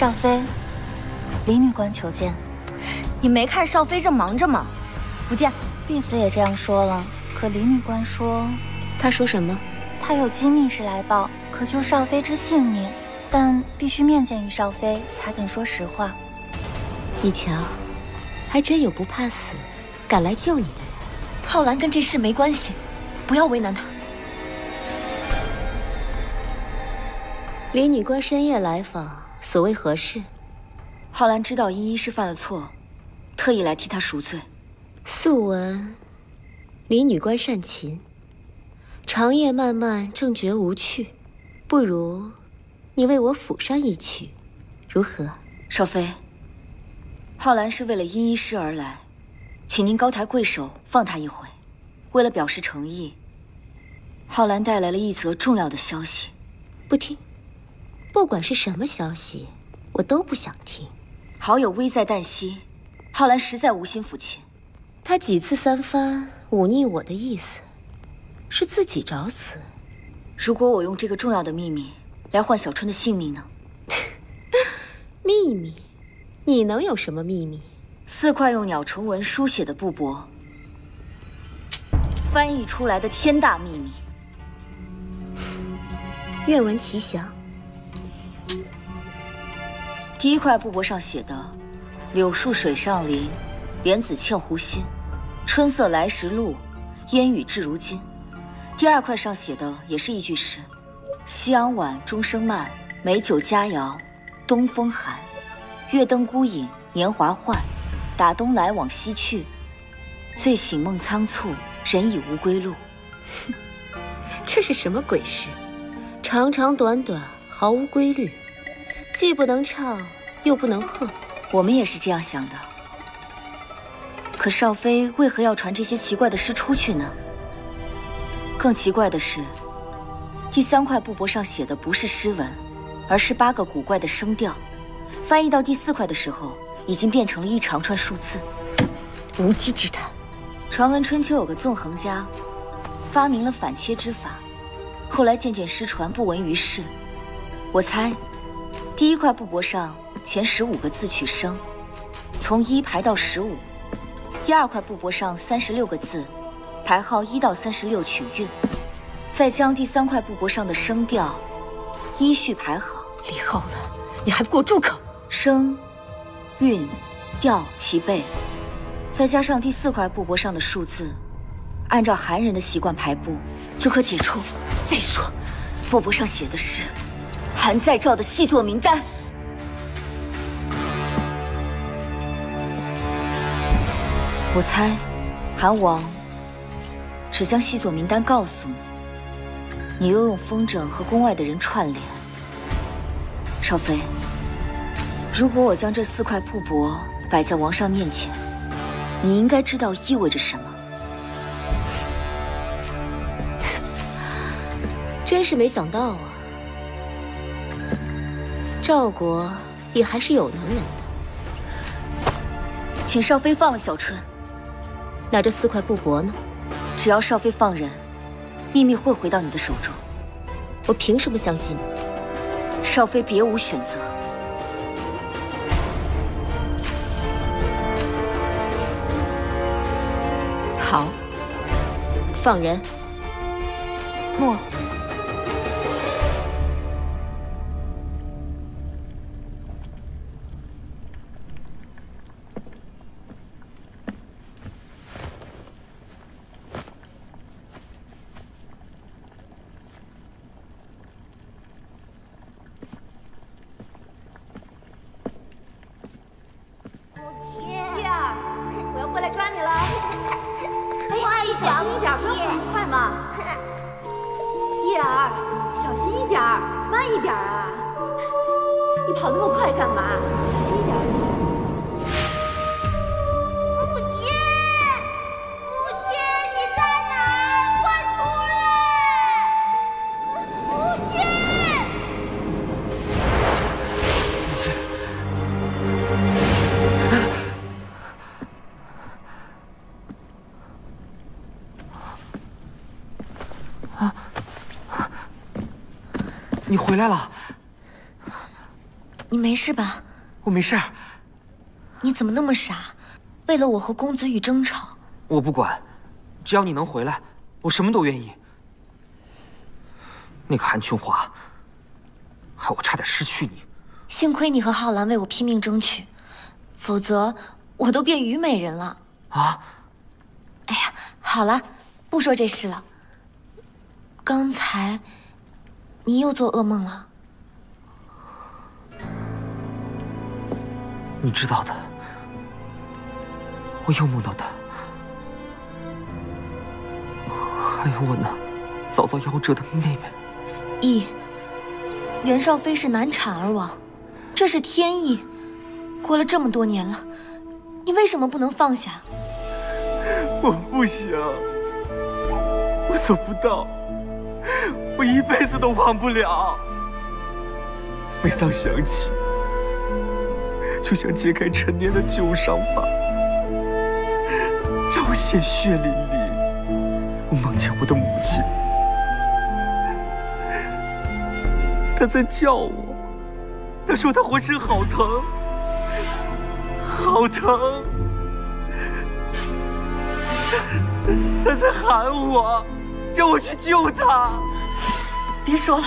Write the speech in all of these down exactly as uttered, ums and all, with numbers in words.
少妃，林女官求见。你没看少妃正忙着吗？不见。婢子也这样说了，可林女官说，她说什么？她有机密事来报，可救少妃之性命，但必须面见于少妃才肯说实话。你瞧，还真有不怕死，敢来救你的人。浩然跟这事没关系，不要为难他。 林女官深夜来访，所谓何事？浩然知道殷一是犯了错，特意来替他赎罪。素闻林女官善琴，长夜漫漫，正觉无趣，不如你为我抚上一曲，如何？少妃，浩然是为了殷一师而来，请您高抬贵手，放他一回。为了表示诚意，浩然带来了一则重要的消息。不听。 不管是什么消息，我都不想听。好友危在旦夕，浩然实在无心抚琴。他几次三番忤逆我的意思，是自己找死。如果我用这个重要的秘密来换小春的性命呢？秘密？你能有什么秘密？四块用鸟虫文书写的布帛，翻译出来的天大秘密。愿闻其详。 第一块布帛上写的“柳树水上林，莲子嵌湖心，春色来时路，烟雨至如今”。第二块上写的也是一句诗：“夕阳晚，钟声慢，美酒佳肴，东风寒。月灯孤影，年华换，打东来往西去，醉醒梦仓促，人已无归路。”这是什么鬼诗？长长短短，毫无规律。 既不能唱，又不能和，我们也是这样想的。可少妃为何要传这些奇怪的诗出去呢？更奇怪的是，第三块布帛上写的不是诗文，而是八个古怪的声调。翻译到第四块的时候，已经变成了一长串数字。无稽之谈！传闻春秋有个纵横家，发明了反切之法，后来渐渐失传，不闻于世。我猜。 第一块布帛上前十五个字取声，从一排到十五；第二块布帛上三十六个字，排号一到三十六取韵，再将第三块布帛上的声调依序排好。李浩然，你还不给我住口！声、韵、调齐备，再加上第四块布帛上的数字，按照韩人的习惯排布，就可解出。再说，布帛上写的是。 韩再照的细作名单，我猜，韩王只将细作名单告诉你，你又用风筝和宫外的人串联。少妃，如果我将这四块布帛摆在王上面前，你应该知道意味着什么。真是没想到啊！ 赵国也还是有能人的，请少妃放了小春。那这四块布帛呢？只要少妃放人，秘密会回到你的手中。我凭什么相信你？少妃别无选择。好，放人。诺。 你回来了，你没事吧？我没事。你怎么那么傻？为了我和公子羽争吵？我不管，只要你能回来，我什么都愿意。那个韩琼华，害我差点失去你。幸亏你和浩兰为我拼命争取，否则我都变虞美人了。啊！哎呀，好了，不说这事了。刚才你又做噩梦了。 你知道的，我又梦到他，还有我那早早夭折的妹妹。羿，袁绍妃是难产而亡，这是天意。过了这么多年了，你为什么不能放下？我不行，我做不到，我一辈子都忘不了。每当想起。 就想揭开陈年的旧伤疤，让我鲜血淋漓。我梦见我的母亲，她在叫我，她说她浑身好疼，好疼，她在喊我，叫我去救她。别说了。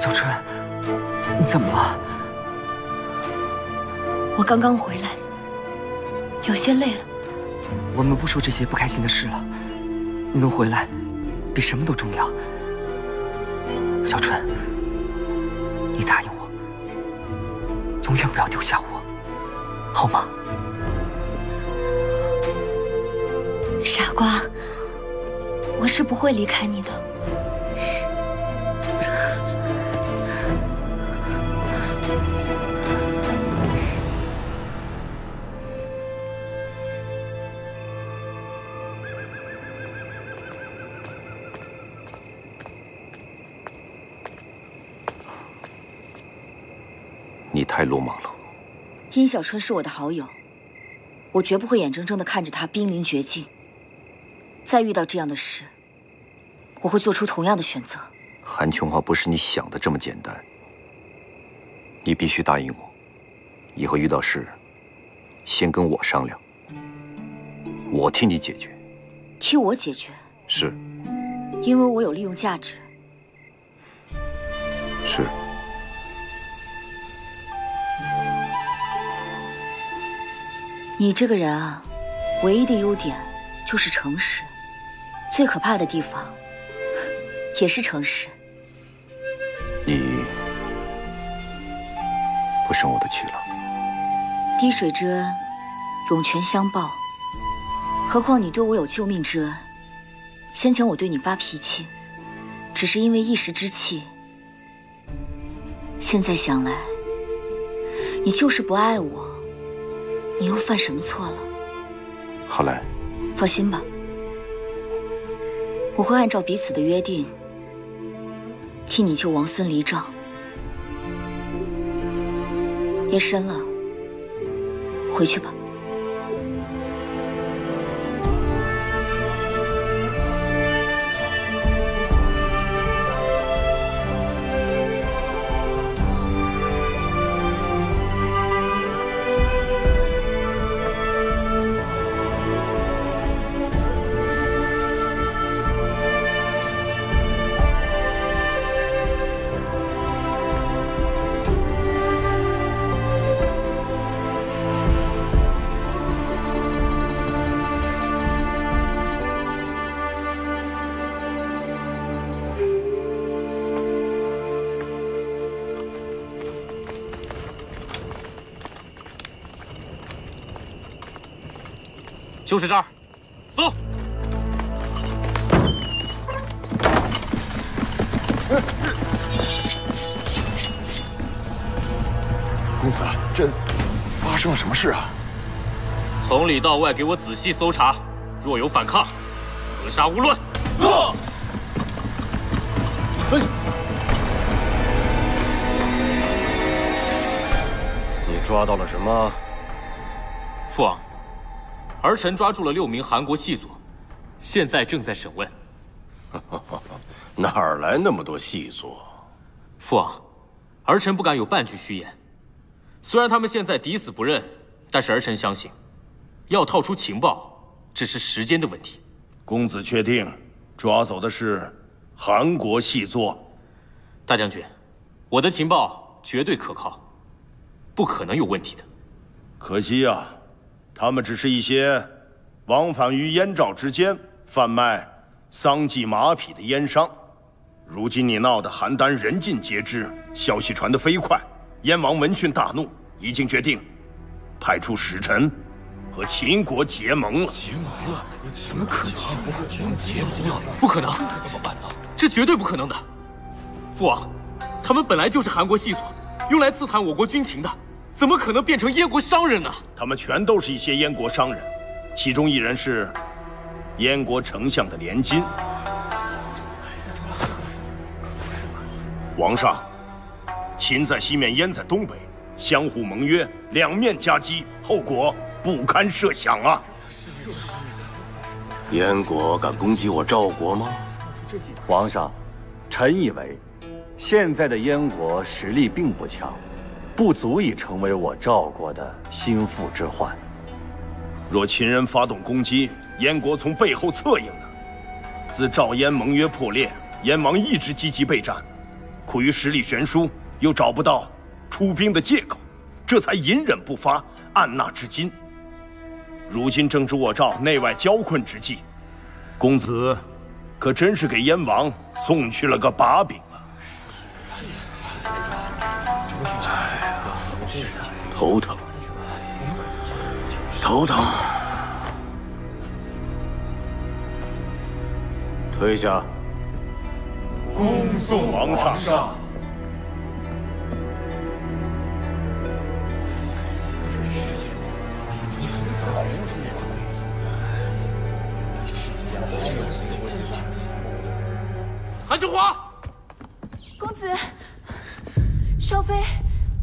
小春，你怎么了？我刚刚回来，有些累了。我们不说这些不开心的事了。你能回来，比什么都重要。小春，你答应我，永远不要丢下我，好吗？傻瓜，我是不会离开你的。 你太鲁莽了。殷小春是我的好友，我绝不会眼睁睁地看着他濒临绝境。再遇到这样的事，我会做出同样的选择。韩琼华不是你想的这么简单，你必须答应我，以后遇到事，先跟我商量，我替你解决。替我解决？是，因为我有利用价值。是。 你这个人啊，唯一的优点就是诚实，最可怕的地方也是诚实。你不生我的气了。滴水之恩，涌泉相报。何况你对我有救命之恩。先前我对你发脾气，只是因为一时之气。现在想来，你就是不爱我。 你又犯什么错了？浩兰，放心吧，我会按照彼此的约定，替你救王孙离赵。夜深了，回去吧。 就是这儿，走。公子，这发生了什么事啊？从里到外给我仔细搜查，若有反抗，格杀勿论。诺。你抓到了什么？父王。 儿臣抓住了六名韩国细作，现在正在审问。哪儿来那么多细作？父王，儿臣不敢有半句虚言。虽然他们现在抵死不认，但是儿臣相信，要套出情报，只是时间的问题。公子确定抓走的是韩国细作？大将军，我的情报绝对可靠，不可能有问题的。可惜呀、啊，他们只是一些往返于燕赵之间贩卖桑寄马匹的燕商。 如今你闹得邯郸人尽皆知，消息传得飞快，燕王闻讯大怒，已经决定派出使臣和秦国结盟了。结盟了？怎么可能？结盟？结盟？不可能！这可怎么办呢？这绝对不可能的。父王，他们本来就是韩国细作，用来刺探我国军情的，怎么可能变成燕国商人呢？他们全都是一些燕国商人，其中一人是燕国丞相的连襟。 王上，秦在西面，燕在东北，相互盟约，两面夹击，后果不堪设想啊！燕国敢攻击我赵国吗？王上，臣以为，现在的燕国实力并不强，不足以成为我赵国的心腹之患。若秦人发动攻击，燕国从背后策应呢？自赵燕盟约破裂，燕王一直积极备战。 苦于实力悬殊，又找不到出兵的借口，这才隐忍不发，按捺至今。如今正值我赵内外交困之际，公子可真是给燕王送去了个把柄啊！哎呀，头疼，头疼！退下。 恭送王上！韩秋华，公子，少妃，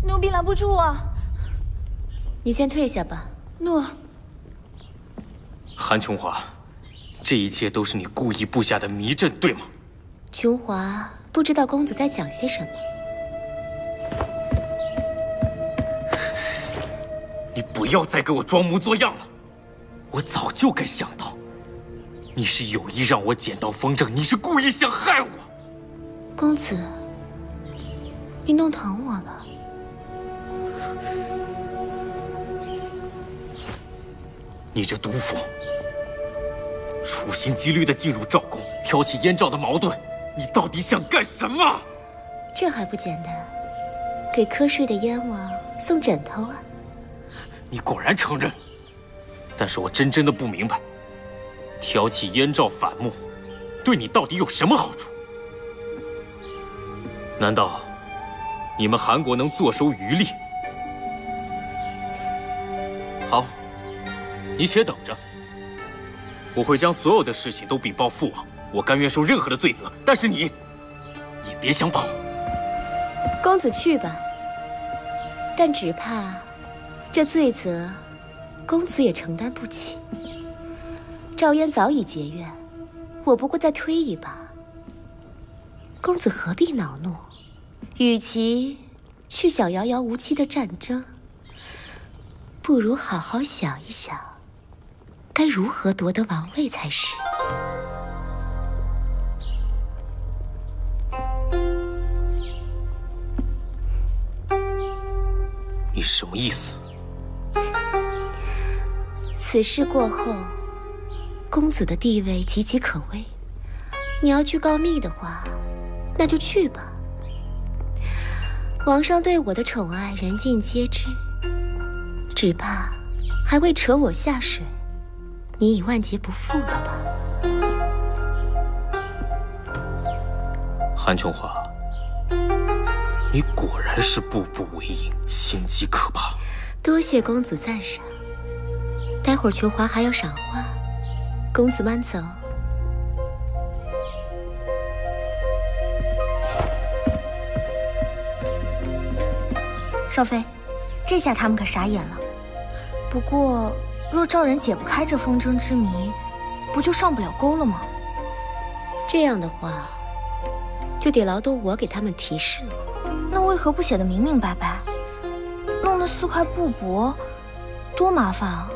奴婢拦不住啊！你先退下吧。诺。韩琼华，这一切都是你故意布下的迷阵，对吗？ 琼华不知道公子在讲些什么。你不要再给我装模作样了，我早就该想到，你是有意让我捡到风筝，你是故意想害我。公子，你弄疼我了。你这毒妇，处心积虑地进入赵宫，挑起燕赵的矛盾。 你到底想干什么？这还不简单，给瞌睡的燕王送枕头啊！你果然承认，但是我真真的不明白，挑起燕赵反目，对你到底有什么好处？难道你们韩国能坐收渔利？好，你且等着，我会将所有的事情都禀报父王。 我甘愿受任何的罪责，但是你也别想跑。公子去吧，但只怕这罪责，公子也承担不起。赵燕早已结怨，我不过再推一把。公子何必恼怒？与其去想遥遥无期的战争，不如好好想一想，该如何夺得王位才是。 你什么意思？此事过后，公子的地位岌岌可危。你要去告密的话，那就去吧。王上对我的宠爱人尽皆知，只怕还未扯我下水，你已万劫不复了吧？韩琼华。 你果然是步步为营，心机可怕。多谢公子赞赏。待会儿琼华还要赏花，公子慢走。少妃，这下他们可傻眼了。不过，若赵人解不开这风筝之谜，不就上不了钩了吗？这样的话，就得劳动我给他们提示了。那为何不写得明明白白？弄得似块布帛，多麻烦啊！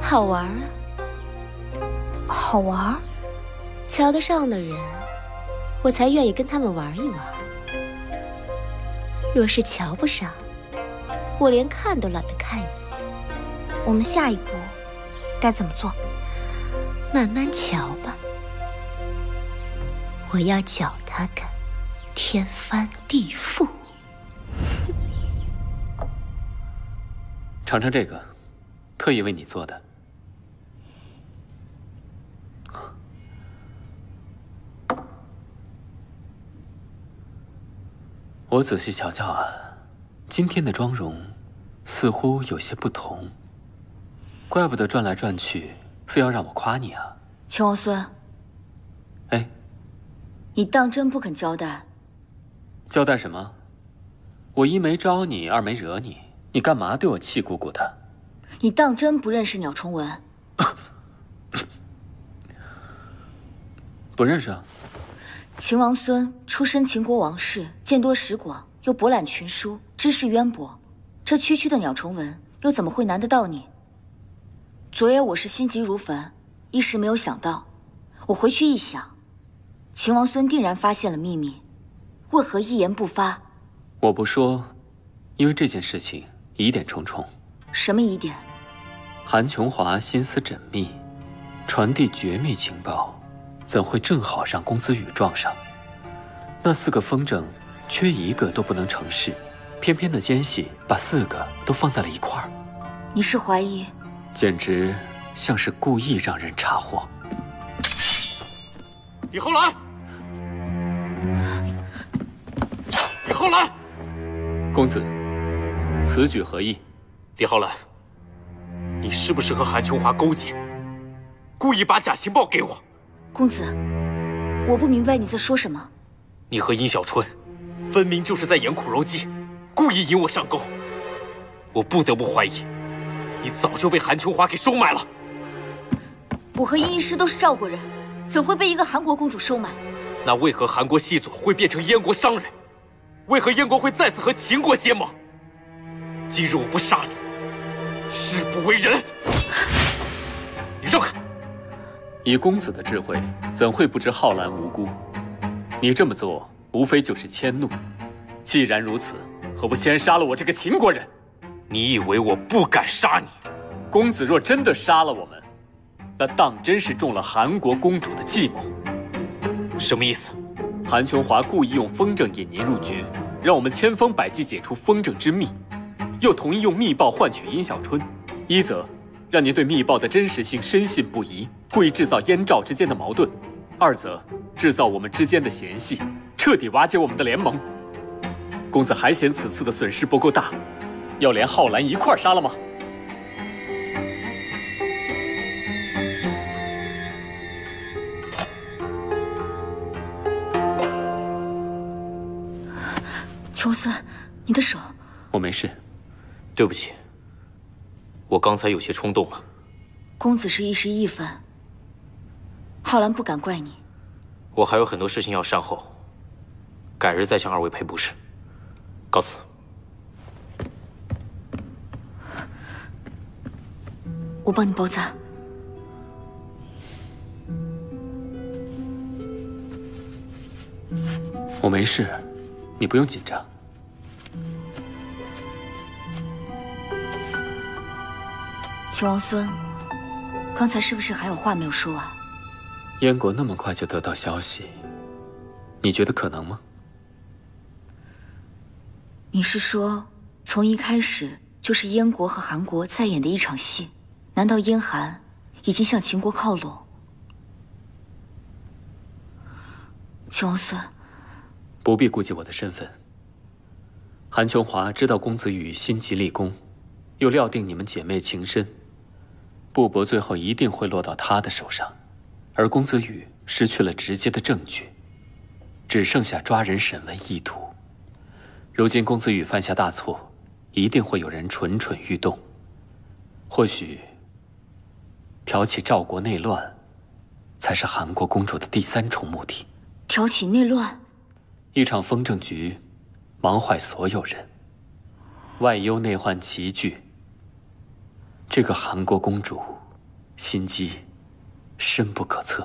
好玩啊！好玩？瞧得上的人，我才愿意跟他们玩一玩。若是瞧不上，我连看都懒得看一眼。 我们下一步该怎么做？慢慢瞧吧。我要搅他个天翻地覆。尝尝这个，特意为你做的。我仔细瞧瞧啊，今天的妆容似乎有些不同。 怪不得转来转去，非要让我夸你啊！秦王孙，哎，你当真不肯交代？交代什么？我一没招你，二没惹你，你干嘛对我气鼓鼓的？你当真不认识鸟崇文？不认识啊。秦王孙出身秦国王室，见多识广，又博览群书，知识渊博。这区区的鸟崇文，又怎么会难得到你？ 昨夜我是心急如焚，一时没有想到。我回去一想，秦王孙定然发现了秘密，为何一言不发？我不说，因为这件事情疑点重重。什么疑点？韩琼华心思缜密，传递绝密情报，怎会正好让公子羽撞上？那四个风筝，缺一个都不能成事，偏偏的奸细把四个都放在了一块儿。你是怀疑？ 简直像是故意让人查获。以后来，以后来，公子，此举何意？李浩然，你是不是和韩琼华勾结，故意把假情报给我？公子，我不明白你在说什么。你和殷小春，分明就是在演苦肉计，故意引我上钩。我不得不怀疑。 你早就被韩琼华给收买了。我和殷医师都是赵国人，怎会被一个韩国公主收买？那为何韩国细作会变成燕国商人？为何燕国会再次和秦国结盟？今日我不杀你，誓不为人。你让开！以公子的智慧，怎会不知皓兰无辜？你这么做，无非就是迁怒。既然如此，何不先杀了我这个秦国人？ 你以为我不敢杀你？公子若真的杀了我们，那当真是中了韩国公主的计谋。什么意思？韩琼华故意用风筝引您入局，让我们千方百计解除风筝之密，又同意用密报换取殷小春。一则让您对密报的真实性深信不疑，故意制造燕赵之间的矛盾；二则制造我们之间的嫌隙，彻底瓦解我们的联盟。公子还嫌此次的损失不够大？ 要连皓兰一块杀了吗？秋孙，你的手……我没事，对不起，我刚才有些冲动了。公子是一时义愤，皓兰不敢怪你。我还有很多事情要善后，改日再向二位赔不是。告辞。 我帮你包扎。我没事，你不用紧张。秦王孙，刚才是不是还有话没有说完？燕国那么快就得到消息，你觉得可能吗？你是说，从一开始就是燕国和韩国在演的一场戏？ 难道燕韩已经向秦国靠拢？秦王孙，不必顾及我的身份。韩琼华知道公子羽心急立功，又料定你们姐妹情深，布帛最后一定会落到他的手上，而公子羽失去了直接的证据，只剩下抓人审问意图。如今公子羽犯下大错，一定会有人蠢蠢欲动，或许。挑起赵国内乱，才是韩国公主的第三重目的。挑起内乱，一场风政局，忙坏所有人，外忧内患齐聚。这个韩国公主，心机深不可测。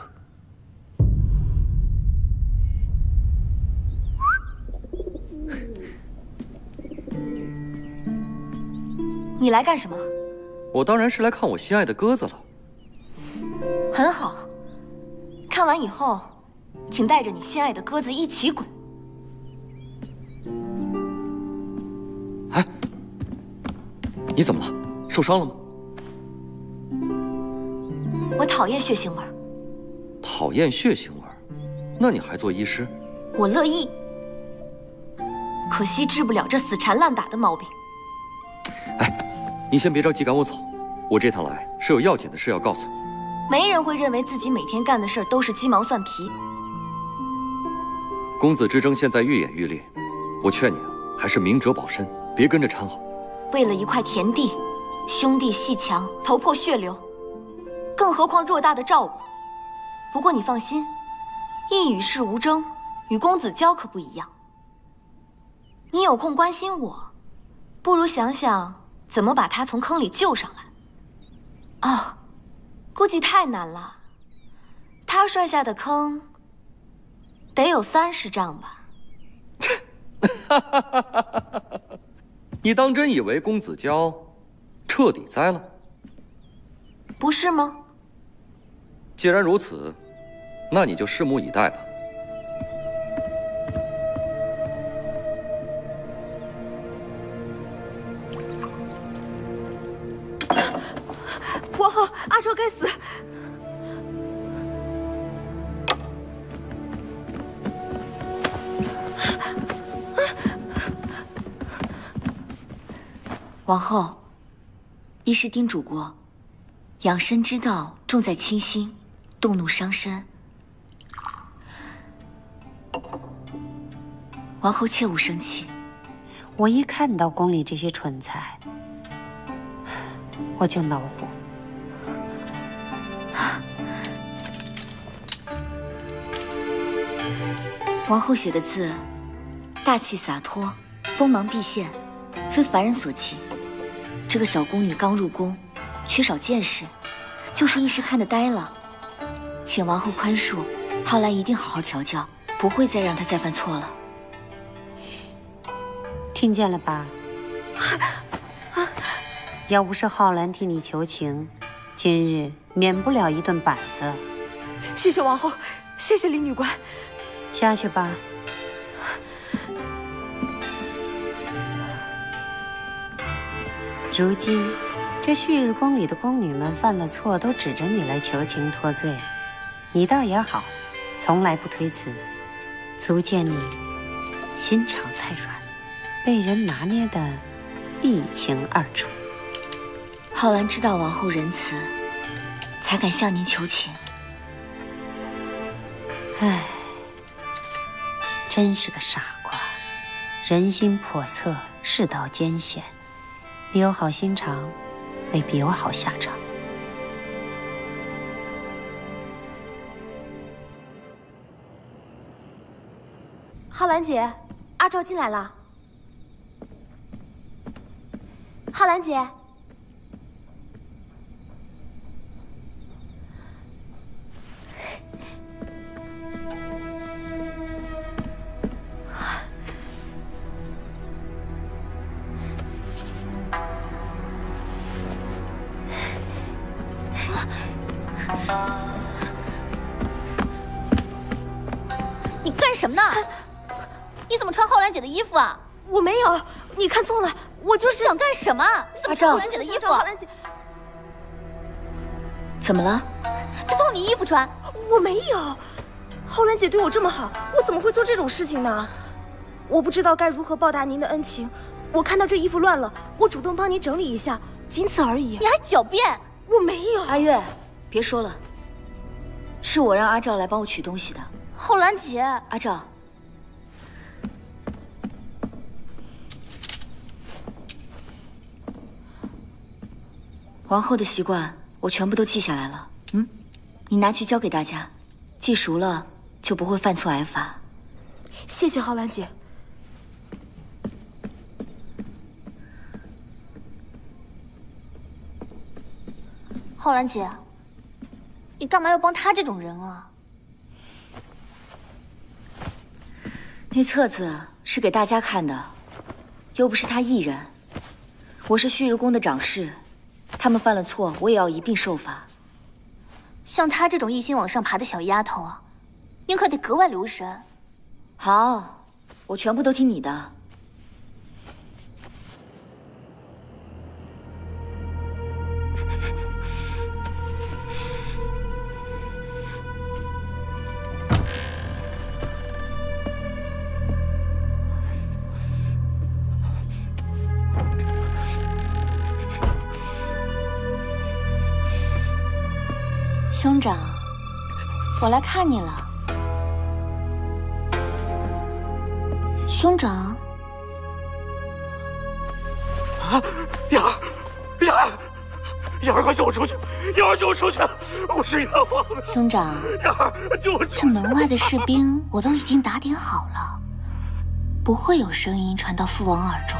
你来干什么？我当然是来看我心爱的鸽子了。很好，看完以后，请带着你心爱的鸽子一起滚。哎，你怎么了？受伤了吗？我讨厌血腥味儿。讨厌血腥味儿？那你还做医师？我乐意。可惜治不了这死缠烂打的毛病。 哎，你先别着急赶我走，我这趟来是有要紧的事要告诉你。没人会认为自己每天干的事都是鸡毛蒜皮。公子之争现在愈演愈烈，我劝你啊，还是明哲保身，别跟着掺和。为了一块田地，兄弟戏强，头破血流，更何况偌大的赵国。不过你放心，一与世无争，与公子娇可不一样。你有空关心我。 不如想想怎么把他从坑里救上来。哦，估计太难了。他摔下的坑得有三十丈吧。你当真以为公子娇彻底栽了？不是吗？既然如此，那你就拭目以待吧。 阿昭该死！王后，医师叮嘱过，养生之道重在清心，动怒伤身。王后切勿生气。我一看到宫里这些蠢材，我就恼火。 王后写的字，大气洒脱，锋芒毕现，非凡人所及。这个小宫女刚入宫，缺少见识，就是一时看得呆了。请王后宽恕，皓兰一定好好调教，不会再让她再犯错了。听见了吧？要不是皓兰替你求情，今日免不了一顿板子。谢谢王后，谢谢林女官。 下去吧。如今，这旭日宫里的宫女们犯了错，都指着你来求情脱罪，你倒也好，从来不推辞，足见你心肠太软，被人拿捏的一清二楚。皓兰知道王后仁慈，才敢向您求情。唉。 真是个傻瓜，人心叵测，世道艰险。你有好心肠，未必有好下场。皓兰姐，阿昭进来了。皓兰姐，你干什么呢？你怎么穿皓兰姐的衣服啊？我没有，你看错了，我就是想干什么？你怎么穿皓兰姐的衣服？怎么了？她偷你衣服穿？我没有。皓兰姐对我这么好，我怎么会做这种事情呢？我不知道该如何报答您的恩情。我看到这衣服乱了，我主动帮您整理一下，仅此而已。你还狡辩？我没有。阿月。 别说了，是我让阿昭来帮我取东西的。皓兰姐，阿昭，王后的习惯我全部都记下来了。嗯，你拿去教给大家，记熟了就不会犯错挨罚。谢谢浩兰姐。 浩兰姐，你干嘛要帮他这种人啊？那册子是给大家看的，又不是他一人。我是旭日宫的长侍，他们犯了错，我也要一并受罚。像她这种一心往上爬的小丫头啊，您可得格外留神。好，我全部都听你的。 兄长，我来看你了。兄长，啊，雅儿，雅儿，雅儿，快救我出去！雅儿，救我出去！我是冤枉的。兄长，雅儿，救我出去！这门外的士兵我都已经打点好了，不会有声音传到父王耳中。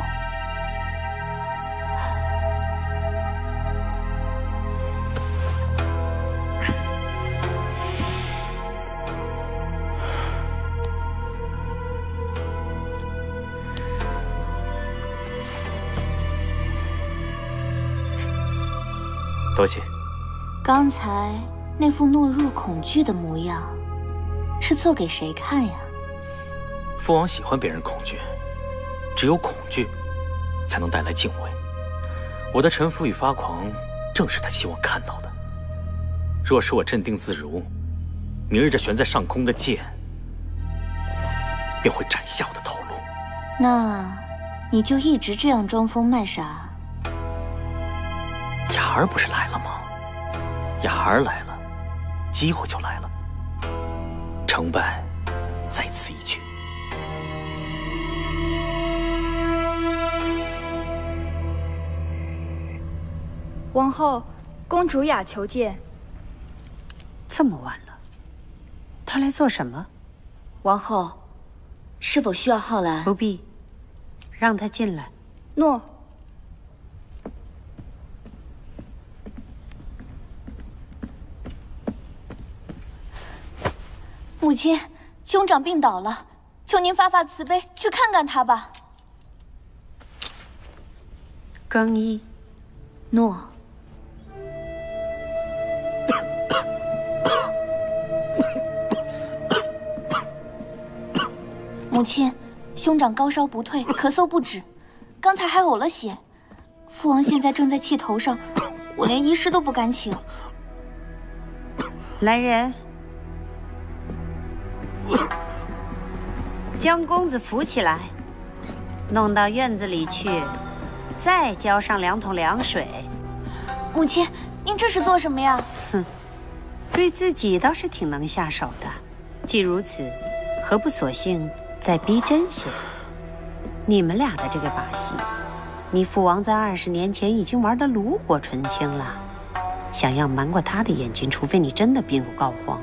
多谢。刚才那副懦弱、恐惧的模样，是做给谁看呀？父王喜欢别人恐惧，只有恐惧，才能带来敬畏。我的臣服与发狂，正是他希望看到的。若是我镇定自如，明日这悬在上空的剑，便会斩下我的头颅。那，你就一直这样装疯卖傻？ 雅儿不是来了吗？雅儿来了，机会就来了。成败在此一举。王后，公主雅求见。这么晚了，她来做什么？王后，是否需要浩兰？不必，让她进来。诺。 母亲，兄长病倒了，求您发发慈悲，去看看他吧。更衣，诺。母亲，兄长高烧不退，咳嗽不止，刚才还呕了血。父王现在正在气头上，我连医师都不敢请。来人！ 将公子扶起来，弄到院子里去，再浇上两桶凉水。母亲，您这是做什么呀？哼，对自己倒是挺能下手的。既如此，何不索性再逼真些？你们俩的这个把戏，你父王在二十年前已经玩得炉火纯青了。想要瞒过他的眼睛，除非你真的病入膏肓。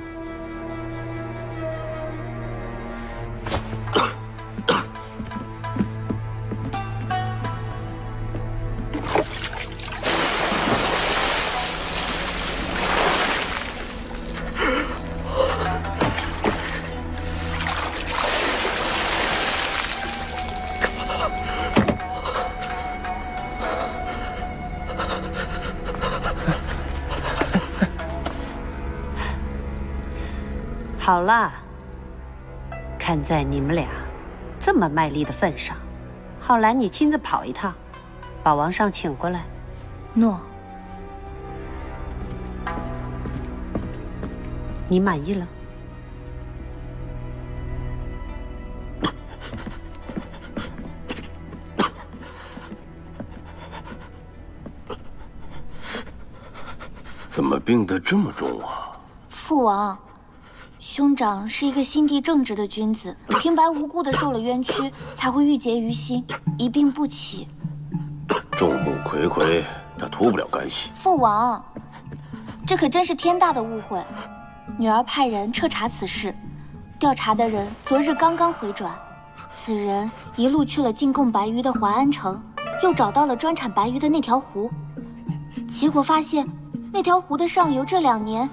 好了，看在你们俩这么卖力的份上，浩兰，你亲自跑一趟，把王上请过来。诺。你满意了？怎么病得这么重啊？父王。 兄长是一个心地正直的君子，平白无故的受了冤屈，才会郁结于心，一病不起。众目睽睽，他脱不了干系。父王，这可真是天大的误会。女儿派人彻查此事，调查的人昨日刚刚回转。此人一路去了进贡白鱼的淮安城，又找到了专产白鱼的那条湖，结果发现那条湖的上游这两年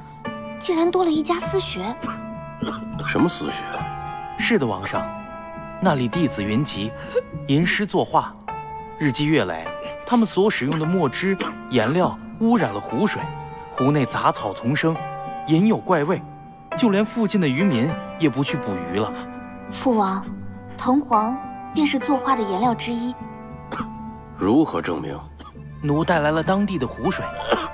竟然多了一家私学。什么私学？是的，王上，那里弟子云集，吟诗作画，日积月累，他们所使用的墨汁、颜料污染了湖水。 湖内杂草丛生，隐有怪味，就连附近的渔民也不去捕鱼了。父王，藤黄便是作画的颜料之一。如何证明？奴带来了当地的湖水，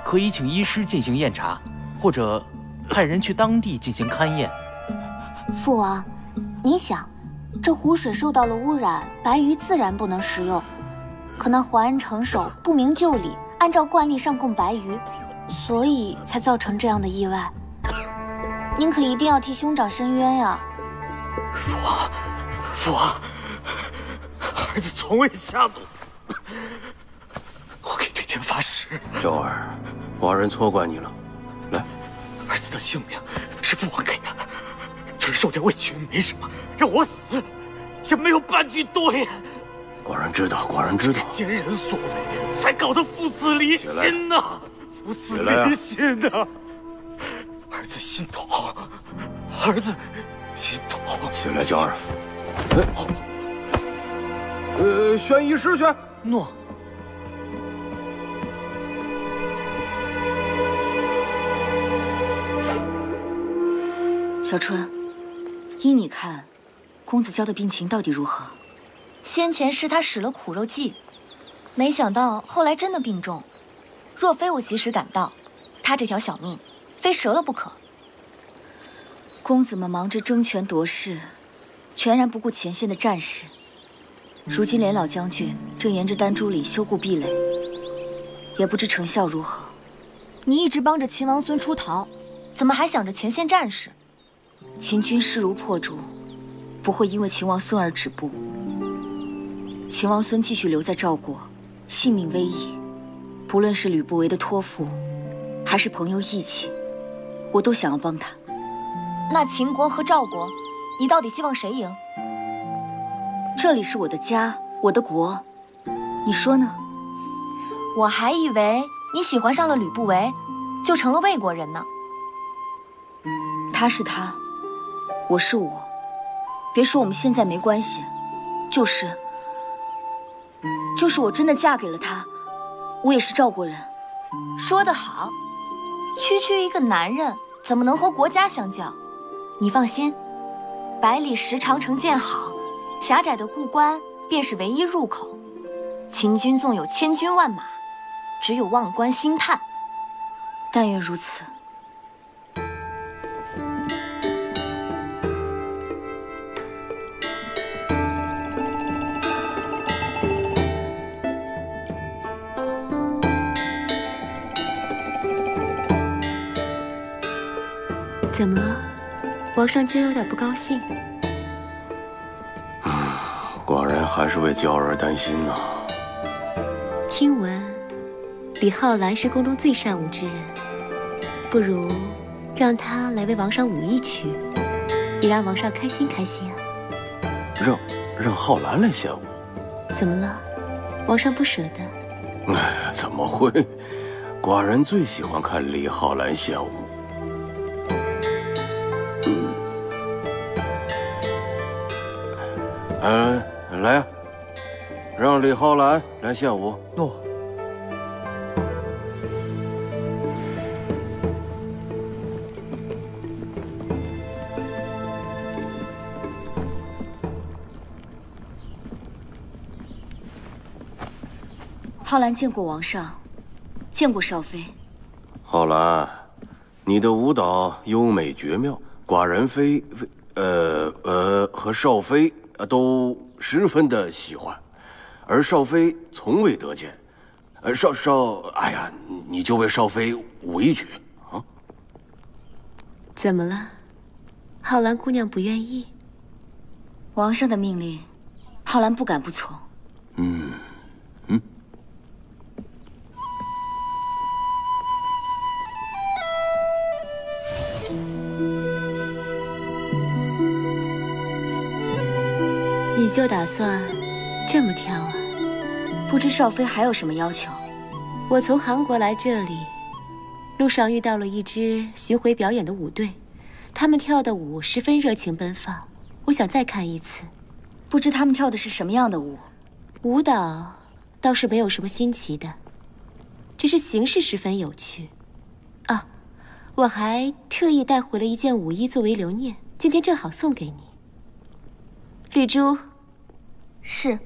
可以请医师进行验查，或者派人去当地进行勘验。父王，您想，这湖水受到了污染，白鱼自然不能食用。可那淮安城守不明就里，按照惯例上供白鱼。 所以才造成这样的意外，您可一定要替兄长申冤呀！父王，父王，儿子从未下毒，我给对天发誓。周儿，寡人错怪你了。来，儿子的性命是父王给的，只是受点委屈没什么，让我死也没有半句多言。寡人知道，寡人知道。奸人所为，才搞得父子离心呢。 不死人心呐！儿子心痛，儿子心痛。起来，娇儿。呃，宣医师去。诺。小春，依你看，公子娇的病情到底如何？先前是他使了苦肉计，没想到后来真的病重。 若非我及时赶到，他这条小命非折了不可。公子们忙着争权夺势，全然不顾前线的战事。如今连老将军正沿着丹珠岭修固壁垒，也不知成效如何。你一直帮着秦王孙出逃，怎么还想着前线战事？秦军势如破竹，不会因为秦王孙而止步。秦王孙继续留在赵国，性命危矣。 不论是吕不韦的托付，还是朋友义气，我都想要帮他。那秦国和赵国，你到底希望谁赢？这里是我的家，我的国，你说呢？我还以为你喜欢上了吕不韦，就成了魏国人呢。他是他，我是我，别说我们现在没关系，就是，就是我真的嫁给了他。 我也是赵国人，说得好，区区一个男人怎么能和国家相较？你放心，百里石长城建好，狭窄的固关便是唯一入口。秦军纵有千军万马，只有望关兴叹。但愿如此。怎么了？王上今儿有点不高兴。啊，寡人还是为娇儿担心呐。听闻李浩然是宫中最善舞之人，不如让他来为王上舞一曲，也让王上开心开心啊。让让浩然来献舞？怎么了？王上不舍得？哎，怎么会？寡人最喜欢看李浩然献舞。 嗯、呃，来呀、啊，让李浩然来献舞。诺。浩然见过王上，见过少妃。浩然，你的舞蹈优美绝妙，寡人妃妃呃呃和少妃。 呃，都十分的喜欢，而少妃从未得见。呃，少少，哎呀，你就为少妃舞一曲啊？怎么了？浩然姑娘不愿意？王上的命令，浩然不敢不从。嗯嗯。你就打算这么挑啊？不知少妃还有什么要求？我从韩国来这里，路上遇到了一支巡回表演的舞队，他们跳的舞十分热情奔放，我想再看一次。不知他们跳的是什么样的舞？舞蹈倒是没有什么新奇的，只是形式十分有趣。啊，我还特意带回了一件舞衣作为留念，今天正好送给你。 绿珠，是。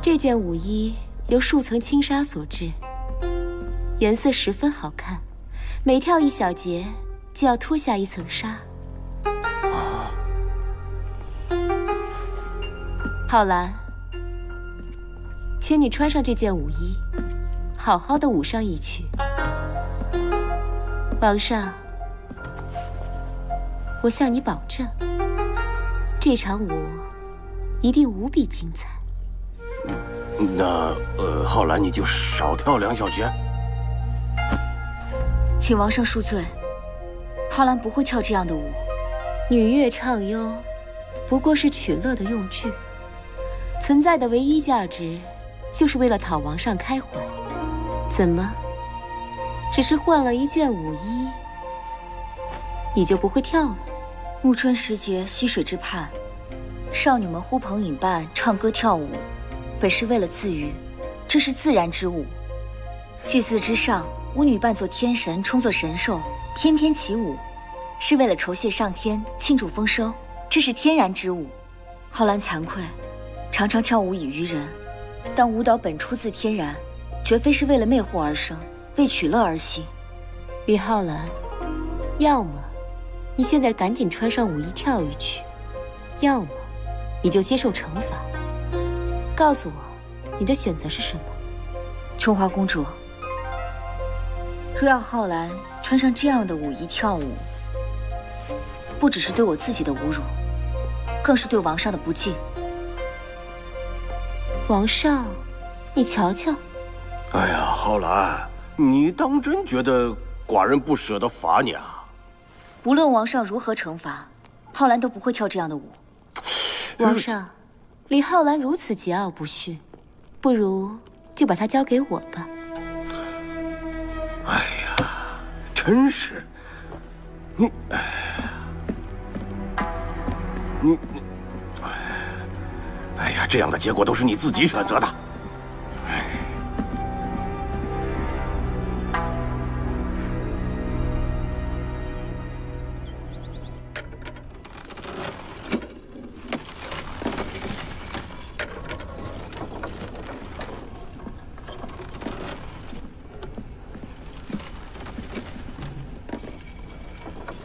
这件舞衣由数层轻纱所制，颜色十分好看，每跳一小节就要脱下一层纱。啊！浩然，请你穿上这件舞衣，好好的舞上一曲。皇上。 我向你保证，这场舞一定无比精彩。那呃，浩然你就少跳两小节。请王上恕罪，浩然不会跳这样的舞。女乐唱优，不过是取乐的用具，存在的唯一价值，就是为了讨王上开怀。怎么？只是换了一件舞衣，你就不会跳了？ 暮春时节，溪水之畔，少女们呼朋引伴，唱歌跳舞，本是为了自娱，这是自然之舞。祭祀之上，巫女扮作天神，充作神兽，翩翩起舞，是为了酬谢上天，庆祝丰收，这是天然之舞。浩然惭愧，常常跳舞以娱人，但舞蹈本出自天然，绝非是为了魅惑而生，为取乐而行。李浩然，要么。 你现在赶紧穿上舞衣跳一曲，要么你就接受惩罚。告诉我，你的选择是什么？春华公主，若要浩然穿上这样的舞衣跳舞，不只是对我自己的侮辱，更是对王上的不敬。王上，你瞧瞧。哎呀，浩然，你当真觉得寡人不舍得罚你啊？ 无论王上如何惩罚，浩然都不会跳这样的舞。王上，李浩然如此桀骜不驯，不如就把他交给我吧。哎呀，真是你！哎呀，你你，哎呀，这样的结果都是你自己选择的。哎。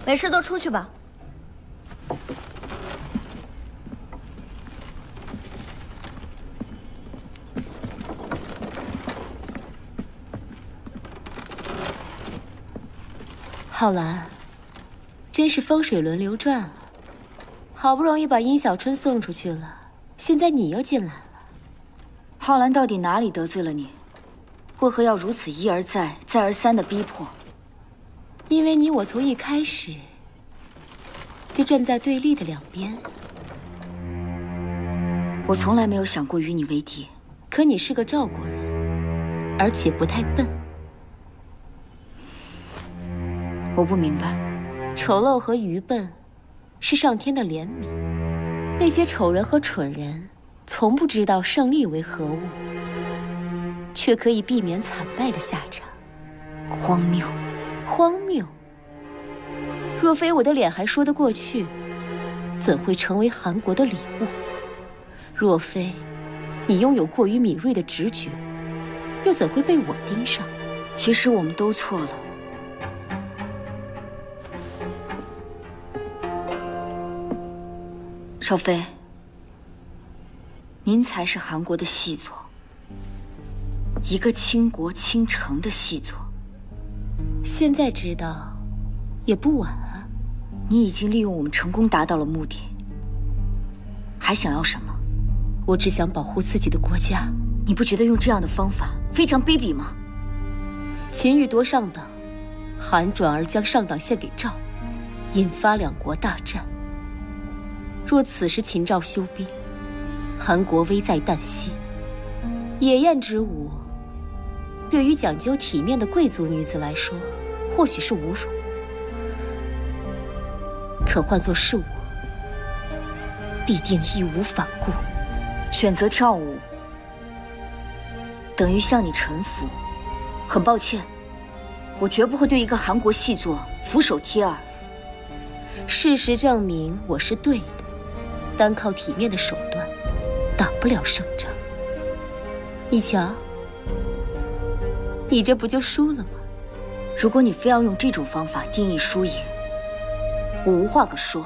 没事，都出去吧。浩然，真是风水轮流转了。好不容易把殷小春送出去了，现在你又进来了。浩然到底哪里得罪了你？为何要如此一而再、再而三的逼迫？ 因为你我从一开始就站在对立的两边，我从来没有想过与你为敌。可你是个赵国人，而且不太笨。我不明白，丑陋和愚笨是上天的怜悯，那些丑人和蠢人从不知道胜利为何物，却可以避免惨败的下场。荒谬。 荒谬！若非我的脸还说得过去，怎会成为韩国的礼物？若非你拥有过于敏锐的直觉，又怎会被我盯上？其实我们都错了。少妃，您才是韩国的细作，一个倾国倾城的细作。 现在知道，也不晚啊。你已经利用我们成功达到了目的，还想要什么？我只想保护自己的国家。你不觉得用这样的方法非常卑鄙吗？秦玉夺上党，韩转而将上党献给赵，引发两国大战。若此时秦赵休兵，韩国危在旦夕。野艳之舞，对于讲究体面的贵族女子来说，或许是侮辱；可换作是我，必定义无反顾。选择跳舞，等于向你臣服。很抱歉，我绝不会对一个韩国细作俯首贴耳。事实证明我是对的，单靠体面的手段，打不了胜仗。你瞧，你这不就输了吗？如果你非要用这种方法定义输赢，我无话可说。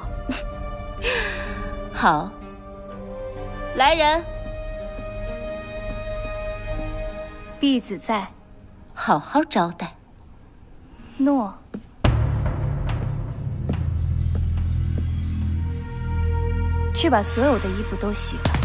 好，来人，婢子在，好好招待。诺。 去把所有的衣服都洗了。